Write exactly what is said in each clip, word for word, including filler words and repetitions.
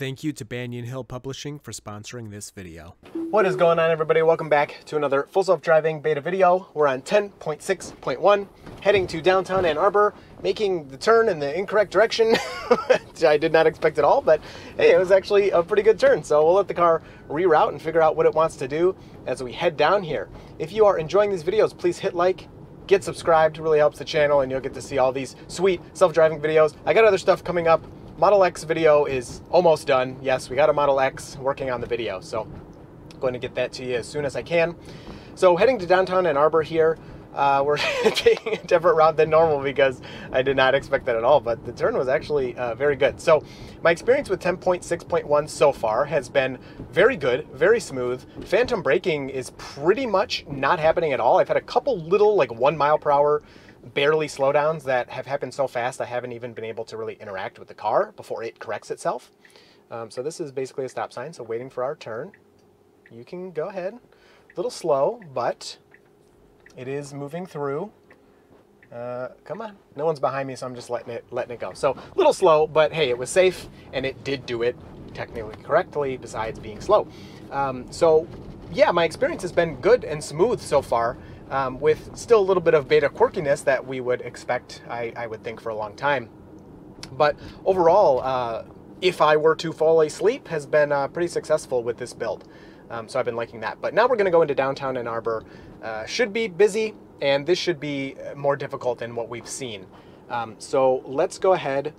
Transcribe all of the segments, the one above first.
Thank you to Banyan Hill Publishing for sponsoring this video. What is going on, everybody? Welcome back to another full self-driving beta video. We're on ten point six point one, heading to downtown Ann Arbor, making the turn in the incorrect direction. I did not expect at all, but hey, it was actually a pretty good turn. So we'll let the car reroute and figure out what it wants to do as we head down here. If you are enjoying these videos, please hit like, get subscribed. It really helps the channel, and you'll get to see all these sweet self-driving videos. I got other stuff coming up. Model X video is almost done. Yes, we got a Model X working on the video, so I'm going to get that to you as soon as I can. So heading to downtown Ann Arbor here, uh, we're taking a different route than normal because I did not expect that at all, but the turn was actually uh, very good. So my experience with ten point six point one so far has been very good, very smooth. Phantom braking is pretty much not happening at all. I've had a couple little like one mile per hour barely slowdowns that have happened so fast I haven't even been able to really interact with the car before it corrects itself. Um, so this is basically a stop sign, so waiting for our turn. You can go ahead. A little slow, but it is moving through. Uh, come on. No one's behind me, so I'm just letting it, letting it go. So a little slow, but hey, it was safe, and it did do it technically correctly besides being slow. Um, so yeah, my experience has been good and smooth so far. Um, with still a little bit of beta quirkiness that we would expect, I, I would think, for a long time. But overall, uh, if I were to fall asleep, has been uh, pretty successful with this build. Um, so I've been liking that. But now we're going to go into downtown Ann Arbor. Uh, should be busy, and this should be more difficult than what we've seen. Um, so let's go ahead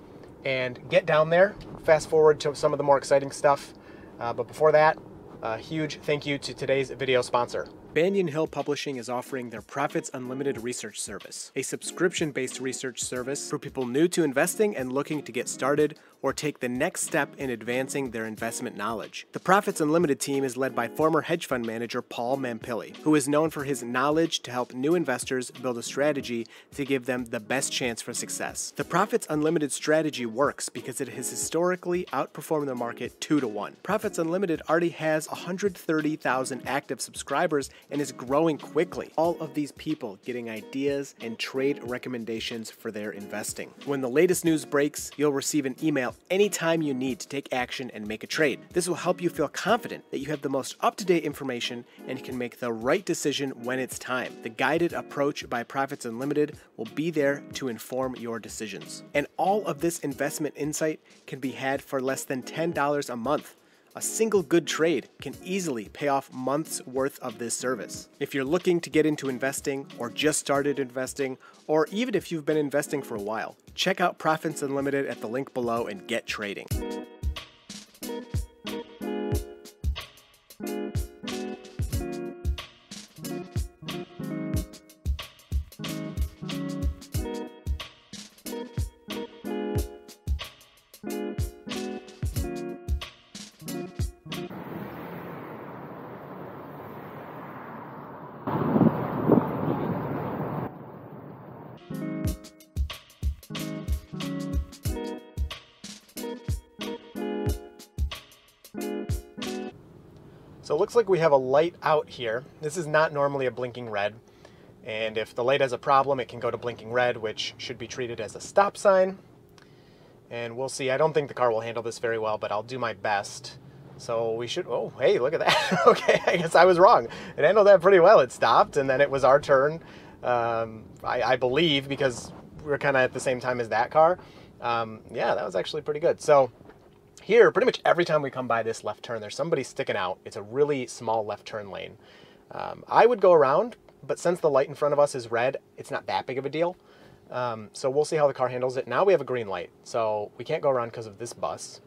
and get down there, fast forward to some of the more exciting stuff. Uh, but before that, a huge thank you to today's video sponsor. Banyan Hill Publishing is offering their Profits Unlimited research service, a subscription-based research service for people new to investing and looking to get started or take the next step in advancing their investment knowledge. The Profits Unlimited team is led by former hedge fund manager Paul Mampilly, who is known for his knowledge to help new investors build a strategy to give them the best chance for success. The Profits Unlimited strategy works because it has historically outperformed the market two to one. Profits Unlimited already has one hundred thirty thousand active subscribers and is growing quickly. All of these people getting ideas and trade recommendations for their investing. When the latest news breaks, you'll receive an email anytime you need to take action and make a trade. This will help you feel confident that you have the most up-to-date information and can make the right decision when it's time. The guided approach by Profits Unlimited will be there to inform your decisions. And all of this investment insight can be had for less than ten dollars a month. A single good trade can easily pay off months worth of this service. If you're looking to get into investing or just started investing, or even if you've been investing for a while, check out Profits Unlimited at the link below and get trading. So it looks like we have a light out here. This is not normally a blinking red. And if the light has a problem, it can go to blinking red, which should be treated as a stop sign. And we'll see. I don't think the car will handle this very well, but I'll do my best. So we should, oh, hey, look at that. Okay, I guess I was wrong. It handled that pretty well. It stopped, and then it was our turn, um, I, I believe, because we're kind of at the same time as that car. Um, yeah, that was actually pretty good. So here, pretty much every time we come by this left turn, there's somebody sticking out. It's a really small left turn lane. Um, I would go around, but since the light in front of us is red, it's not that big of a deal. Um, so we'll see how the car handles it. Now we have a green light, so we can't go around because of this bus.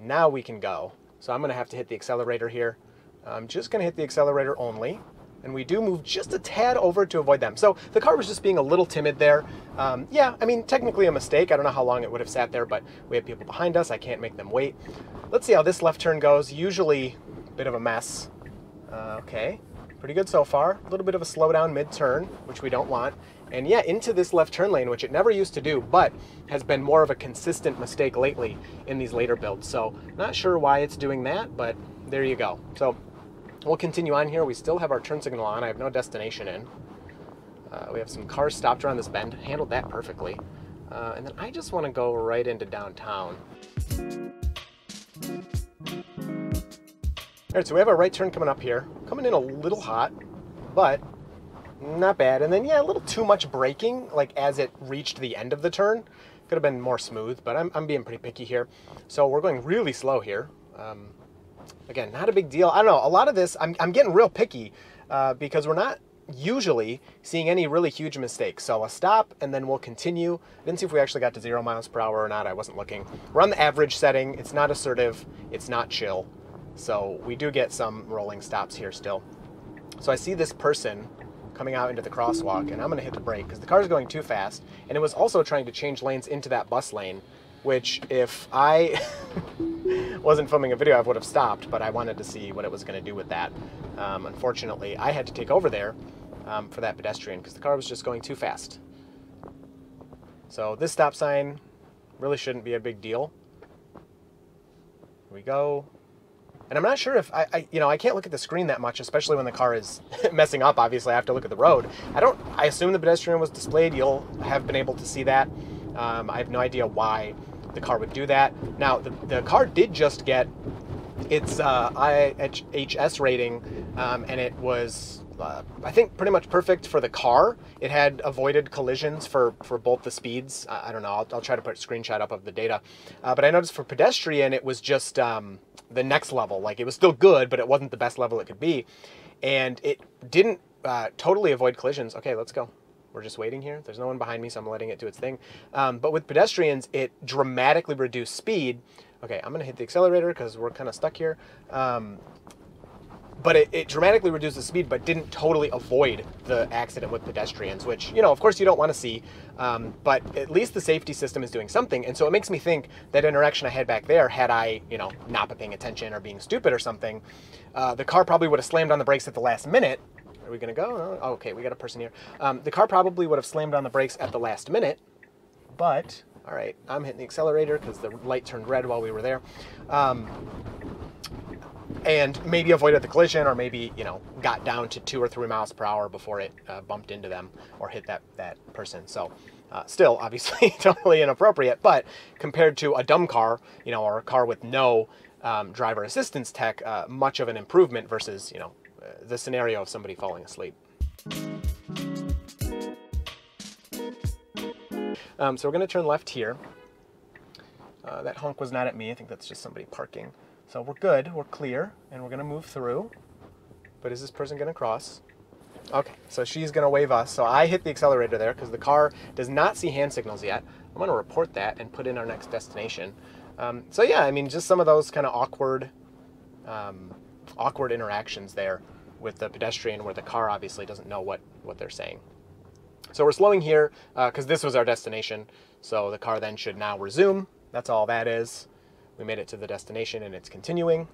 Now we can go. So I'm going to have to hit the accelerator here. I'm just going to hit the accelerator only. And we do move just a tad over to avoid them. So the car was just being a little timid there. Um, yeah, I mean, technically a mistake. I don't know how long it would have sat there, but we have people behind us. I can't make them wait. Let's see how this left turn goes. Usually a bit of a mess. Uh, okay, pretty good so far. A little bit of a slowdown mid-turn, which we don't want. And yeah, into this left turn lane, which it never used to do, but has been more of a consistent mistake lately in these later builds. So not sure why it's doing that, but there you go. So we'll continue on here. We still have our turn signal on. I have no destination in. Uh, we have some cars stopped around this bend. Handled that perfectly. Uh, and then I just want to go right into downtown. All right, so we have a right turn coming up here. Coming in a little hot, but not bad. And then, yeah, a little too much braking, like as it reached the end of the turn. Could have been more smooth, but I'm, I'm being pretty picky here. So we're going really slow here. Um, again, not a big deal. I don't know. A lot of this, I'm, I'm getting real picky uh, because we're not usually seeing any really huge mistakes. So a stop and then we'll continue. Didn't see if we actually got to zero miles per hour or not. I wasn't looking. We're on the average setting. It's not assertive. It's not chill. So we do get some rolling stops here still. So I see this person coming out into the crosswalk and I'm going to hit the brake because the car is going too fast. And it was also trying to change lanes into that bus lane, which if I wasn't filming a video, I would have stopped, but I wanted to see what it was going to do with that. Um, unfortunately, I had to take over there um, for that pedestrian because the car was just going too fast. So this stop sign really shouldn't be a big deal. Here we go. And I'm not sure if, I, I, you know, I can't look at the screen that much, especially when the car is messing up, obviously. I have to look at the road. I don't, I assume the pedestrian was displayed. You'll have been able to see that. Um, I have no idea why the car would do that. Now, the, the car did just get its uh, I H S rating, um, and it was, uh, I think, pretty much perfect for the car. It had avoided collisions for, for both the speeds. I, I don't know. I'll, I'll try to put a screenshot up of the data. Uh, but I noticed for pedestrian, it was just... Um, the next level. Like, it was still good, but it wasn't the best level it could be. And it didn't uh, totally avoid collisions. Okay, let's go. We're just waiting here. There's no one behind me, so I'm letting it do its thing. Um, but with pedestrians, it dramatically reduced speed. Okay, I'm going to hit the accelerator because we're kind of stuck here. Um, but it, it dramatically reduced the speed, but didn't totally avoid the accident with pedestrians, which, you know, of course you don't want to see. Um, but at least the safety system is doing something. And so it makes me think that interaction I had back there, had I, you know, not been paying attention or being stupid or something, uh, the car probably would have slammed on the brakes at the last minute. Are we going to go? Oh, okay, we got a person here. Um, the car probably would have slammed on the brakes at the last minute, but, all right, I'm hitting the accelerator because the light turned red while we were there. Um, and maybe avoided the collision, or maybe, you know, got down to two or three miles per hour before it uh, bumped into them or hit that, that person. So uh, still, obviously, totally inappropriate, but compared to a dumb car, you know, or a car with no um, driver assistance tech, uh, much of an improvement versus, you know, uh, the scenario of somebody falling asleep. Um, so we're going to turn left here. Uh, that honk was not at me. I think that's just somebody parking. So we're good, we're clear, and we're gonna move through. But is this person gonna cross? Okay, so she's gonna wave us. So I hit the accelerator there because the car does not see hand signals yet. I'm gonna report that and put in our next destination. Um, so yeah, I mean, just some of those kind of awkward, um, awkward interactions there with the pedestrian where the car obviously doesn't know what, what they're saying. So we're slowing here because uh, this was our destination. So the car then should now resume. That's all that is. We made it to the destination and it's continuing.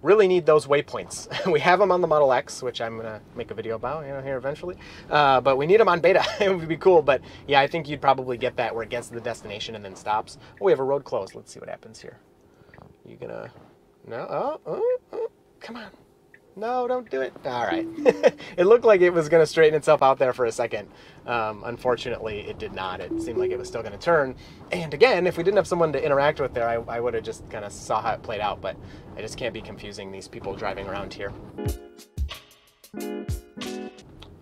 Really need those waypoints. We have them on the Model X, which I'm gonna make a video about, you know, here eventually. Uh, but we need them on beta. It would be cool, but yeah, I think you'd probably get that where it gets to the destination and then stops. Oh, we have a road closed. Let's see what happens here. You gonna, no, oh, oh, oh. Come on. No, don't do it. All right. It looked like it was going to straighten itself out there for a second. Um, unfortunately, it did not. It seemed like it was still going to turn. And again, if we didn't have someone to interact with there, I, I would have just kind of saw how it played out. But I just can't be confusing these people driving around here.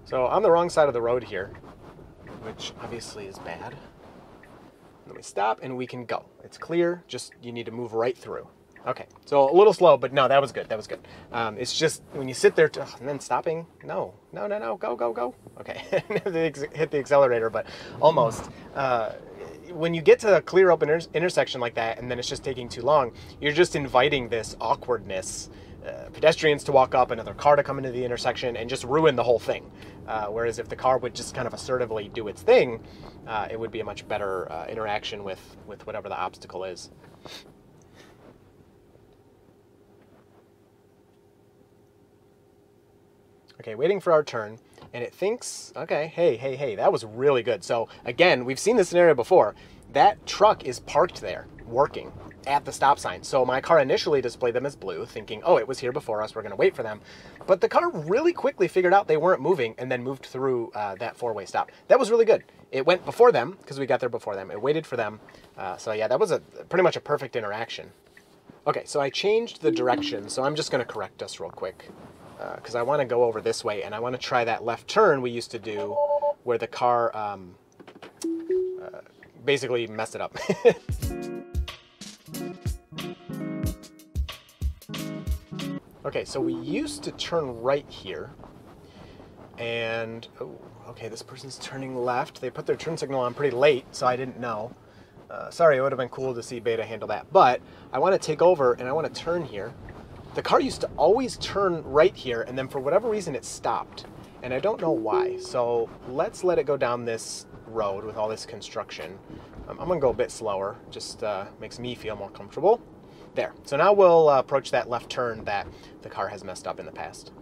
So I'm on the wrong side of the road here, which obviously is bad. Let me stop and we can go. It's clear. Just you need to move right through. Okay, so a little slow, but no, that was good. That was good. Um, it's just when you sit there to, oh, and then stopping. No, no, no, no. Go, go, go. Okay, hit the accelerator, but almost. Uh, when you get to a clear open inter intersection like that, and then it's just taking too long, you're just inviting this awkwardness, uh, pedestrians to walk up, another car to come into the intersection, and just ruin the whole thing. Uh, whereas if the car would just kind of assertively do its thing, uh, it would be a much better uh, interaction with with whatever the obstacle is. Okay, waiting for our turn, and it thinks, okay, hey, hey, hey, that was really good. So again, we've seen this scenario before. That truck is parked there, working at the stop sign. So my car initially displayed them as blue, thinking, oh, it was here before us, we're gonna wait for them. But the car really quickly figured out they weren't moving and then moved through uh, that four-way stop. That was really good. It went before them, because we got there before them. It waited for them. Uh, so yeah, that was a pretty much a perfect interaction. Okay, so I changed the direction, so I'm just gonna correct us real quick, because uh, I wanna go over this way, and I wanna try that left turn we used to do where the car um, uh, basically messed it up. Okay, so we used to turn right here, and, oh, okay, this person's turning left. They put their turn signal on pretty late, so I didn't know. Uh, sorry, it would have been cool to see Beta handle that, but I want to take over and I want to turn here. The car used to always turn right here, and then for whatever reason it stopped, and I don't know why. So let's let it go down this road with all this construction. Um, I'm going to go a bit slower, just uh, makes me feel more comfortable. There, so now we'll uh, approach that left turn that the car has messed up in the past.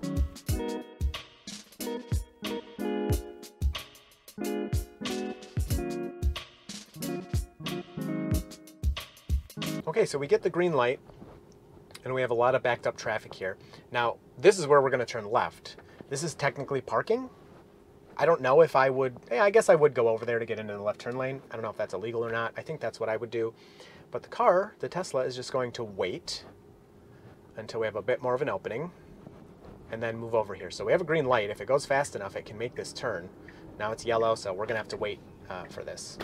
Okay, so we get the green light, and we have a lot of backed up traffic here. Now, this is where we're gonna turn left. This is technically parking. I don't know if I would, yeah, I guess I would go over there to get into the left turn lane. I don't know if that's illegal or not. I think that's what I would do. But the car, the Tesla, is just going to wait until we have a bit more of an opening and then move over here. So we have a green light. If it goes fast enough, it can make this turn. Now it's yellow, so we're gonna have to wait uh, for this.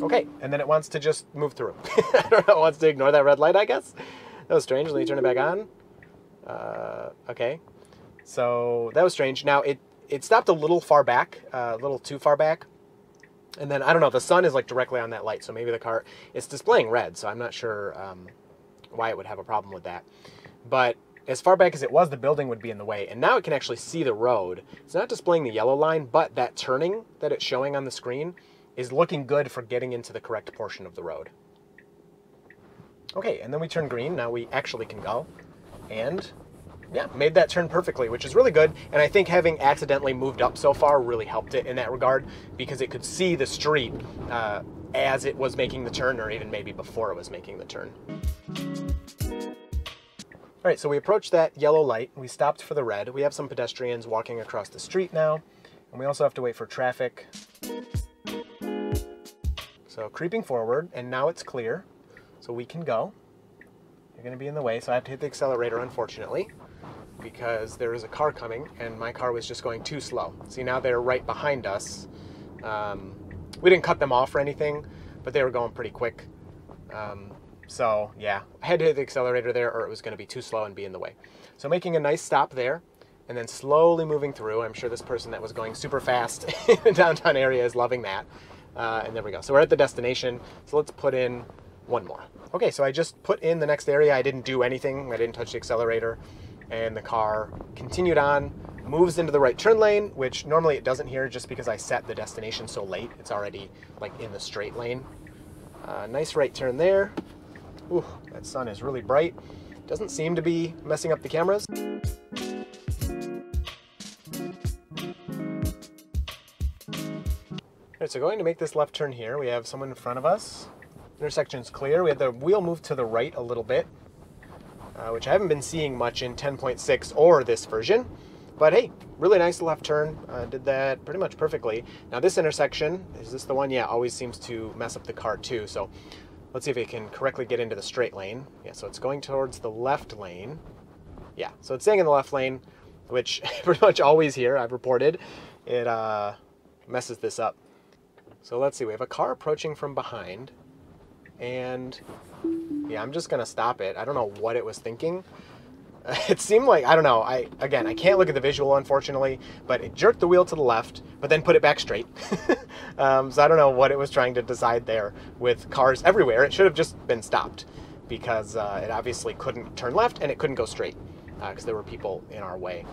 Okay, and then it wants to just move through. I don't know, it wants to ignore that red light, I guess. That was strange. Let me turn it back on. Uh, okay, so that was strange. Now it, it stopped a little far back, uh, a little too far back. And then, I don't know, the sun is like directly on that light, so maybe the car, it's displaying red, so I'm not sure um, why it would have a problem with that. But as far back as it was, the building would be in the way, and now it can actually see the road. It's not displaying the yellow line, but that turning that it's showing on the screen is looking good for getting into the correct portion of the road. Okay, and then we turn green, now we actually can go, and yeah, made that turn perfectly, which is really good. And I think having accidentally moved up so far really helped it in that regard, because it could see the street uh, as it was making the turn, or even maybe before it was making the turn. All right, so we approached that yellow light. We stopped for the red. We have some pedestrians walking across the street now, and we also have to wait for traffic. So creeping forward, and now it's clear, so we can go. You're gonna be in the way, so I have to hit the accelerator, unfortunately, because there is a car coming, and my car was just going too slow. See, now they're right behind us. Um, we didn't cut them off or anything, but they were going pretty quick. Um, so yeah, I had to hit the accelerator there, or it was gonna be too slow and be in the way. So making a nice stop there, and then slowly moving through. I'm sure this person that was going super fast in the downtown area is loving that. Uh, and there we go. So we're at the destination, so let's put in one more. Okay, so I just put in the next area. I didn't do anything. I didn't touch the accelerator, and the car continued on, moves into the right turn lane, which normally it doesn't here just because I set the destination so late. It's already like in the straight lane. Uh, nice right turn there. Ooh, that sun is really bright. Doesn't seem to be messing up the cameras. All right, so going to make this left turn here. We have someone in front of us. Intersection's clear. We had the wheel move to the right a little bit, uh, which I haven't been seeing much in ten point six or this version, but hey, really nice left turn. Uh, did that pretty much perfectly. Now this intersection, is this the one? Yeah, always seems to mess up the car too, so let's see if it can correctly get into the straight lane. Yeah, so it's going towards the left lane. Yeah, so it's staying in the left lane, which pretty much always here, I've reported, it uh, messes this up. So let's see, we have a car approaching from behind. And yeah, I'm just gonna stop it. I don't know what it was thinking. It seemed like, I don't know, I again, I can't look at the visual, unfortunately, but it jerked the wheel to the left, but then put it back straight. um, so I don't know what it was trying to decide there with cars everywhere. It should have just been stopped, because uh, it obviously couldn't turn left and it couldn't go straight because uh, there were people in our way.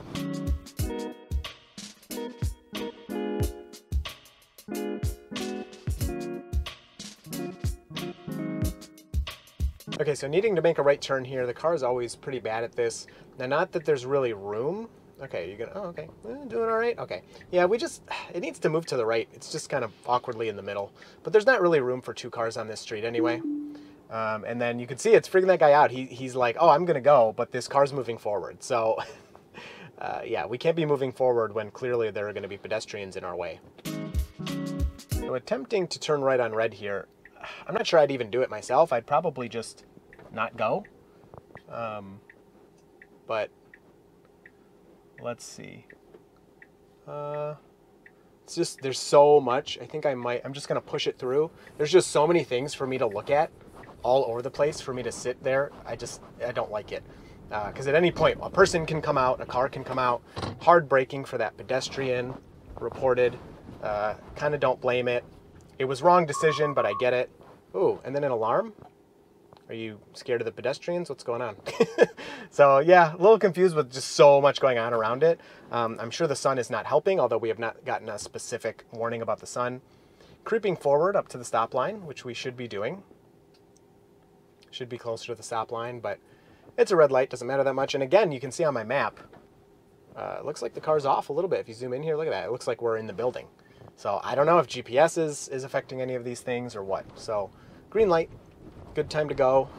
Okay, so needing to make a right turn here, the car is always pretty bad at this. Now, not that there's really room. Okay, you're gonna, oh, okay, doing all right, okay. Yeah, we just, it needs to move to the right. It's just kind of awkwardly in the middle, but there's not really room for two cars on this street anyway. Um, and then you can see it's freaking that guy out. He, he's like, oh, I'm gonna go, but this car's moving forward. So uh, yeah, we can't be moving forward when clearly there are gonna be pedestrians in our way. So attempting to turn right on red here, I'm not sure I'd even do it myself. I'd probably just not go. Um, but let's see. Uh, it's just, there's so much. I think I might, I'm just going to push it through. There's just so many things for me to look at all over the place for me to sit there. I just, I don't like it. Because uh, at any point, a person can come out, a car can come out. Hard braking for that pedestrian, reported. Uh, kind of don't blame it. It was wrong decision, but I get it. Ooh, and then an alarm? Are you scared of the pedestrians? What's going on? So yeah, a little confused with just so much going on around it. Um, I'm sure the sun is not helping, although we have not gotten a specific warning about the sun. Creeping forward up to the stop line, which we should be doing. Should be closer to the stop line, but it's a red light, doesn't matter that much. And again, you can see on my map, uh, it looks like the car's off a little bit. If you zoom in here, look at that. It looks like we're in the building. So I don't know if G P S is, is affecting any of these things or what. So green light, good time to go.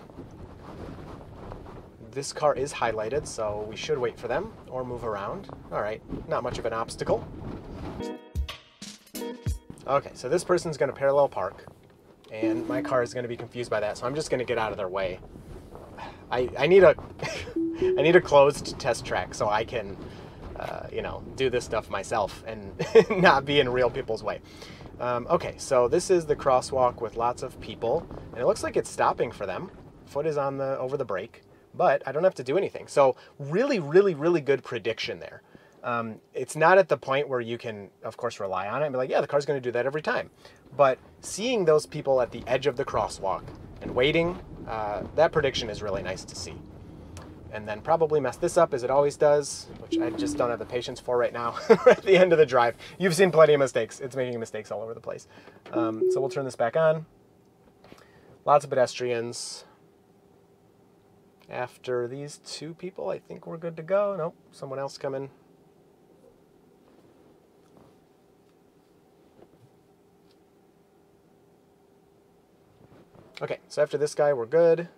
This car is highlighted, so we should wait for them or move around. All right, not much of an obstacle. Okay, so this person's gonna parallel park and my car is gonna be confused by that. So I'm just gonna get out of their way. I, I need a I need a closed test track so I can uh, you know, do this stuff myself and not be in real people's way. Um, okay, so this is the crosswalk with lots of people, and it looks like it's stopping for them. Foot is on the over the brake, but I don't have to do anything. So really, really, really good prediction there. Um, it's not at the point where you can, of course, rely on it and be like, yeah, the car's going to do that every time. But seeing those people at the edge of the crosswalk and waiting, uh, that prediction is really nice to see. And then probably mess this up as it always does, which I just don't have the patience for right now. Right at the end of the drive. You've seen plenty of mistakes. It's making mistakes all over the place. Um, so we'll turn this back on. Lots of pedestrians. After these two people, I think we're good to go. Nope, someone else coming. Okay, so after this guy, we're good.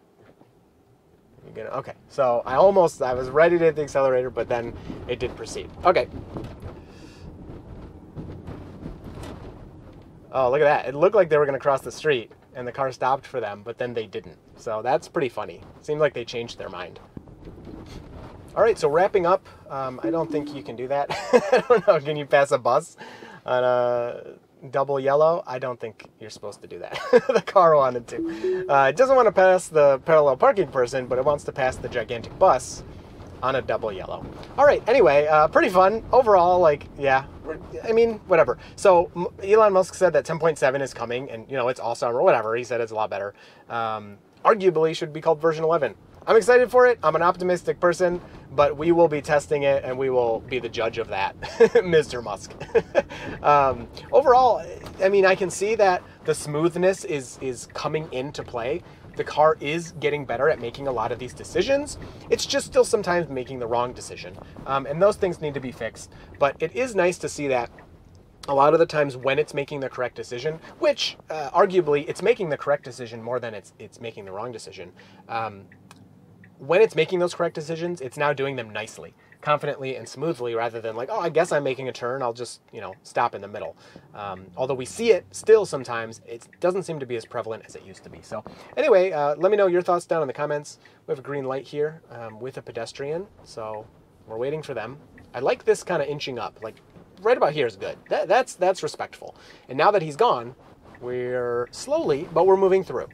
You're gonna, okay, so I almost, I was ready to hit the accelerator, but then it did proceed. Okay. Oh, look at that. It looked like they were going to cross the street, and the car stopped for them, but then they didn't. So that's pretty funny. Seemed like they changed their mind. All right, so wrapping up, um, I don't think you can do that. I don't know, can you pass a bus on a double yellow? I don't think you're supposed to do that. The car wanted to. Uh, it doesn't want to pass the parallel parking person, but it wants to pass the gigantic bus on a double yellow. All right, anyway, uh, pretty fun. Overall, like, yeah, I mean, whatever. So Elon Musk said that ten point seven is coming, and, you know, it's awesome or whatever. He said it's a lot better. Um, arguably should be called version eleven. I'm excited for it. I'm an optimistic person, but we will be testing it and we will be the judge of that, Mister Musk. um, overall, I mean, I can see that the smoothness is, is coming into play. The car is getting better at making a lot of these decisions. It's just still sometimes making the wrong decision. Um, and those things need to be fixed. But it is nice to see that a lot of the times when it's making the correct decision, which uh, arguably it's making the correct decision more than it's, it's making the wrong decision. Um, When it's making those correct decisions, it's now doing them nicely, confidently and smoothly, rather than like, oh, I guess I'm making a turn. I'll just, you know, stop in the middle. Um, although we see it still sometimes, it doesn't seem to be as prevalent as it used to be. So anyway, uh, let me know your thoughts down in the comments. We have a green light here um, with a pedestrian, so we're waiting for them. I like this kind of inching up, like right about here is good. That, that's, that's respectful. And now that he's gone, we're slowly, but we're moving through.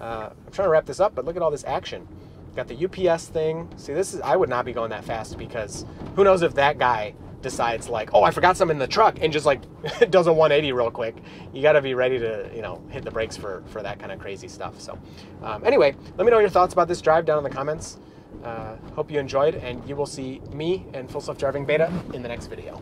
Uh, I'm trying to wrap this up, but look at all this action. Got the U P S thing. See, this is, I would not be going that fast because who knows if that guy decides like, oh, I forgot something in the truck and just like does a one eighty real quick. You got to be ready to, you know, hit the brakes for, for that kind of crazy stuff. So um, anyway, let me know your thoughts about this drive down in the comments. Uh, hope you enjoyed, and you will see me and Full Self Driving Beta in the next video.